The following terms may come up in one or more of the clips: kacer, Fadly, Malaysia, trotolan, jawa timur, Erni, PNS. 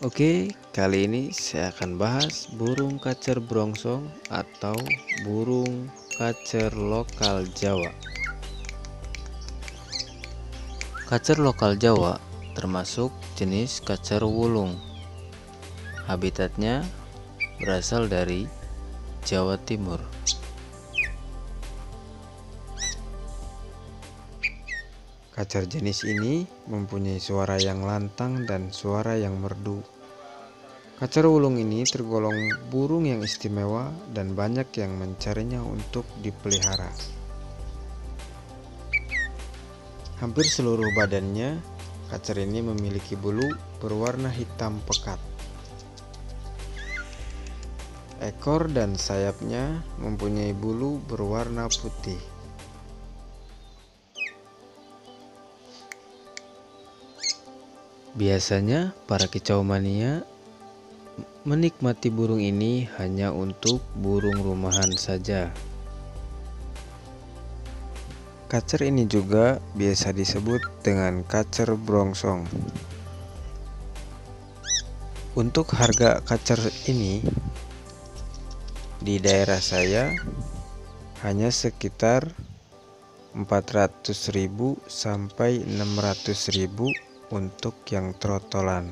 Oke, kali ini saya akan bahas burung kacer brongsong atau burung kacer lokal Jawa. Kacer lokal Jawa termasuk jenis kacer wulung. Habitatnya berasal dari Jawa Timur. Kacer jenis ini mempunyai suara yang lantang dan suara yang merdu. Kacer wulung ini tergolong burung yang istimewa dan banyak yang mencarinya untuk dipelihara. Hampir seluruh badannya, kacer ini memiliki bulu berwarna hitam pekat. Ekor dan sayapnya mempunyai bulu berwarna putih. Biasanya para kicau mania menikmati burung ini hanya untuk burung rumahan saja. Kacer ini juga biasa disebut dengan kacer brongsong. Untuk harga kacer ini di daerah saya hanya sekitar 400.000 sampai 600.000 untuk yang trotolan.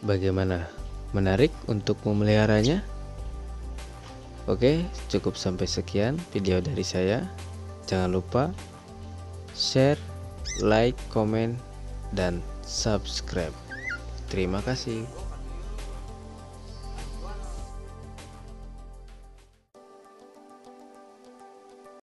Bagaimana? Menarik untuk memeliharanya? Oke, cukup sampai sekian video dari saya. Jangan lupa share, like, komen, dan subscribe. Terima kasih.